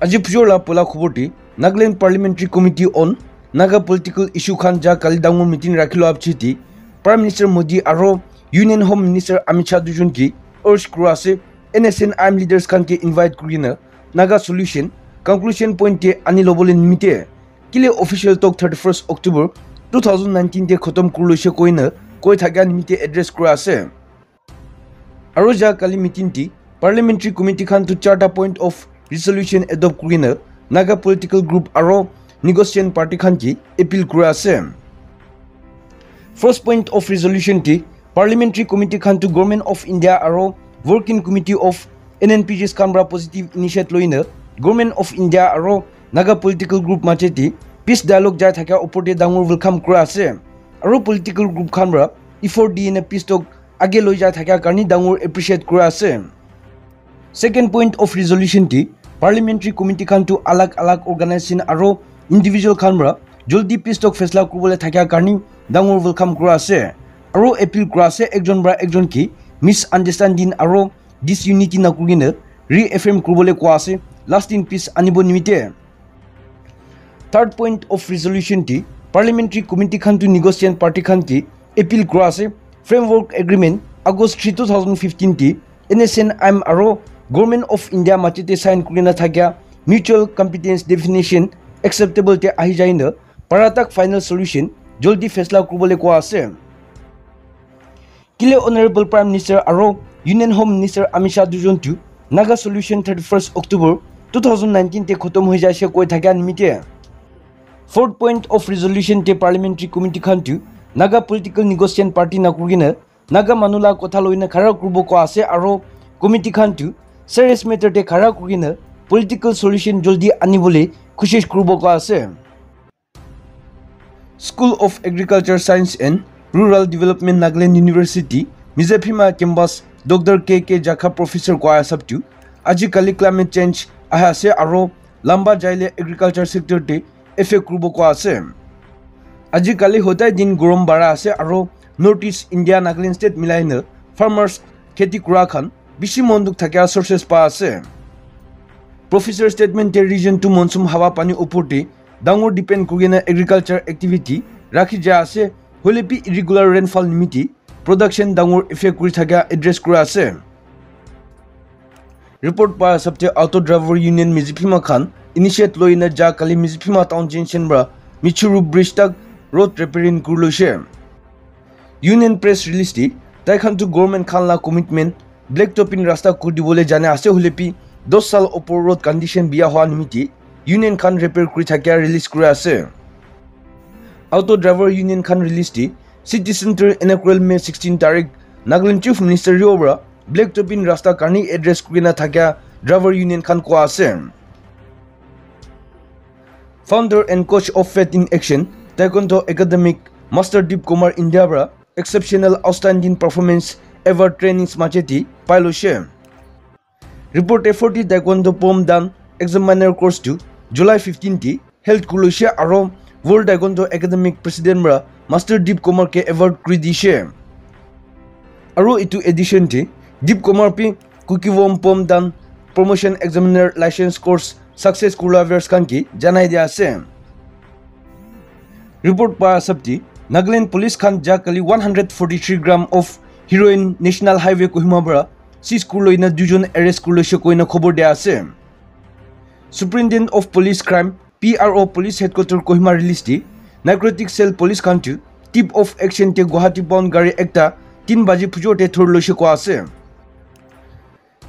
Ajipjola Pola Kuboti, Nagaland Parliamentary Committee on Naga Political Issue Khanja Kalidangun meeting Rakilo Abchiti, Prime Minister Modi Aro, Union Home Minister Amit Shah Dujon ki urge Kurase, NSCN armed leaders can invite Kurina, Naga solution, conclusion point Anilobolin Mite, Kile official talk 31st October 2019 de Kotom Kurusha Koina, Koitagan Mite address Kurase. Aroja Kali Mitinti, Parliamentary Committee Khan to Charter Point of Resolution adopt Kurina, Naga political group Aro, Negotiation Party Khanki, appeal Kurase. First point of resolution T, Parliamentary Committee Khan to Government of India Aro, Working Committee of NNPGs Canberra Positive Initiative Loina, Government of India Aro, Naga political group Macheti, Peace Dialogue Jai Thaka Opote Dangor will come Kurase. Aro political group Canberra, E4 DNA Peace Talk. Age loja thaka karni dangor appreciate kurase. Second point of resolution ti parliamentary committee khan to alag alag organization aro individual khanra joldi peace talk fesla kubole thaka karni dangor welcome kurase. Aro appeal kurase ekjon bra ekjon ki misunderstanding aro disunity na kugine reaffirm kubole kurase lasting peace anibo nimite. Third point of resolution ti parliamentary committee khan to negotiation party khan ki appeal kurase. Framework Agreement August 3, 2015 T NSCN I'm Aro Government of India Machete Sign Kurina Thakya Mutual Competence Definition Acceptable Te Ahijaina Paratak Final Solution Joldi Fesla Kubole Kwase. Kile Honorable Prime Minister Aro Union Home Minister Amit Shah Dujon tu Naga Solution 31st October 2019 Te Khotom Hojashe Koi Thakya Nimite. Fourth point of resolution Te Parliamentary Committee Khantu Naga political negotiation party Nakurina, Naga Manula Kotaloina Karakubo Kwase Aro, Committee Kantu, Serious Matter de Karakurina, Political Solution Joldi Anibole, Kushish Krubo Kwase. School of Agriculture Science and Rural Development Nagaland University, Mizapima Kembas, Dr. K.K. Jaka Professor Kwaya Sabtu, Ajikali Climate Change, Ahase Aro, Lamba Jaile Agriculture Sector de Efe Krubo Kwase. Ajikali hotai din gorom bara ase aro North East India Nagaland state milaina farmers kheti kura khan bishi monduk thakya sources pa ase. Professor statement region to monsoon hawa pani oporte dangor depend kurina agriculture activity rakhi ja ase holepi irregular rainfall nimiti production dangor effect kuri thakya address kura ase. Report pa sabte auto driver union Mizipima Khan initiate loina ja kali Mizipima town junction bra Michuru bridge tak road repairing Kurlushe. Union press release ti Taikhantu government Khanla commitment blacktopin rasta kurdibole jane ase hulepi 10 saal opor road condition biya hoa nimiti Union Khan repair kuri thakya release kuri ase. Auto driver Union Khan release ti city center inaugural May 16 tarik Nagaland Chief Minister Riobra blacktopin rasta karni address kurina thakya driver Union Khan ko ase. Founder and coach of Faith in Action Taekwondo academic Master Deep Kumar Indiabra exceptional outstanding performance ever trainings macheti piloshe. Report effort Taekwondo Pom Dan examiner course to July 15 ti held kuloshe aro World Taekwondo academic president bra Master Deep Kumar ke ever kridishe. Aro itu edition ti Deep Kumar pi Kukiwom Pom Dan promotion examiner license course success collaborators kanki janai dia ase. Report pa sabti Nagaland police khan jakali 143 gram of heroin national highway Kohima bara seize kurloina dujon arrest kurloshe koina khobor dia ase. Superintendent of police crime PRO police headquarters Kohima release ti narcotic cell police kantu tip of action te Guwahati bound gari ekta 3 baji pujote thorloshe ko ase.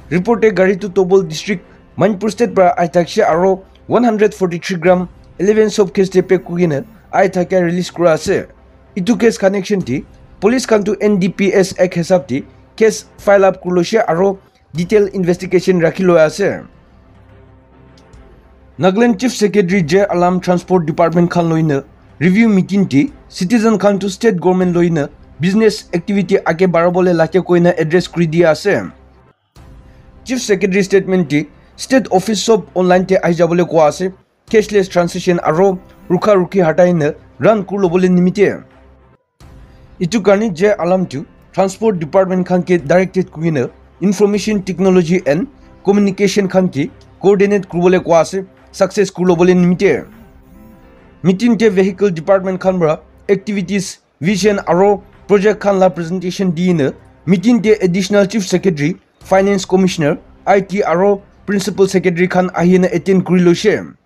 Report e gari to Tobol district Manipur state para aitakshe aro 143 gram 11 sob case te pekugine aitaka release kura ase. Itu case connection ti police kantu NDPS ek hesab ti case file up kurloshe aro detail investigation rakilo ase. Nagaland Chief Secretary J Alam Transport Department khan loina review meeting ti citizen kantu state government loina business activity ake barabole lake koina address kuri dia ase. Chief Secretary statement ti State Office of Online te aijabole kwase cashless transition aro ruka ruki hataina run kurlobole nimite. Itu karni J Alam tu Transport Department khan ke directed kuina Information Technology and Communication khan ke coordinate kurule kwase success kurobole nimite meeting te vehicle department khanbra activities vision aro project khan la presentation dine meeting te additional chief secretary finance commissioner IT aro principal secretary khan ahina attend kuriloshe